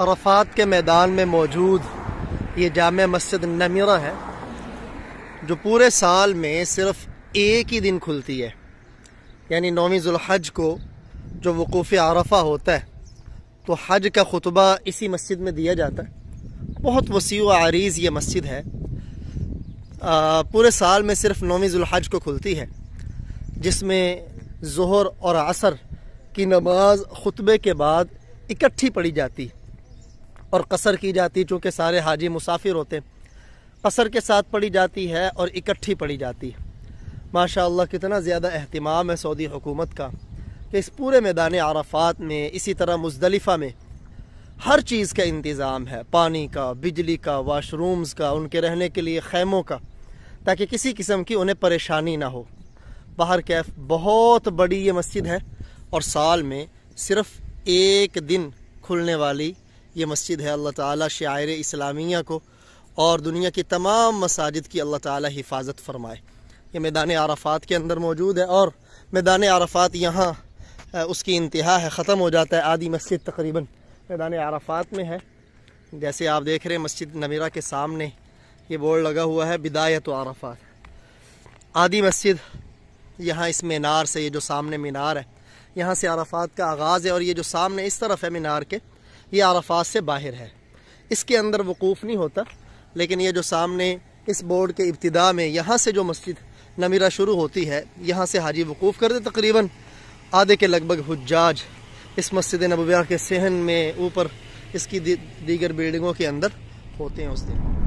आरफात के मैदान में मौजूद ये जामे मस्जिद नमीरा है जो पूरे साल में सिर्फ एक ही दिन खुलती है, यानी 9वीं ज़ुलहज को जो वक़ूफ़ आरफा होता है तो हज का खुतबा इसी मस्जिद में दिया जाता है। बहुत वसीउ व आरीज़ ये मस्जिद है, पूरे साल में सिर्फ 9वीं ज़ुलहज को खुलती है, जिसमें ज़ोहर और असर की नमाज खुतबे के बाद इकट्ठी पढ़ी जाती और कसर की जाती, चूँकि सारे हाजी मुसाफिर होते, कसर के साथ पढ़ी जाती है और इकट्ठी पढ़ी जाती है। माशाअल्लाह कितना ज़्यादा अहतमाम है सऊदी हुकूमत का कि इस पूरे मैदान आरफात में, इसी तरह मुज़दलिफा में हर चीज़ का इंतज़ाम है, पानी का, बिजली का, वाशरूम्स का, उनके रहने के लिए खैमों का, ताकि किसी किस्म की उन्हें परेशानी ना हो। बाहर कैफ बहुत बड़ी ये मस्जिद है और साल में सिर्फ एक दिन खुलने वाली ये मस्जिद है। अल्लाह ताला शायर इस्लामिया को और दुनिया की तमाम मसाजिद की अल्लाह ताला हिफाजत फ़रमाए। ये मैदान आरफात के अंदर मौजूद है और मैदान आरफात यहाँ उसकी इंतहा है, ख़त्म हो जाता है। आधी मस्जिद तकरीबन मैदान आरफात में है। जैसे आप देख रहे हैं मस्जिद नमीरा के सामने ये बोर्ड लगा हुआ है, बिदायत आरफात। आधी मस्जिद यहाँ इस मीनार से, ये जो सामने मीनार है यहाँ से आरफात का आगाज़ है, और ये जो सामने इस तरफ है मीनार के, ये आरफात से बाहर है, इसके अंदर वकूफ़ नहीं होता। लेकिन ये जो सामने इस बोर्ड के इब्तिदा में यहाँ से जो मस्जिद नमीरा शुरू होती है, यहाँ से हाजी वकूफ़ करते। तकरीबन आधे के लगभग हुज्जाज इस मस्जिद नबवी के सहन में, ऊपर इसकी दीगर बिल्डिंगों के अंदर होते हैं उस दिन।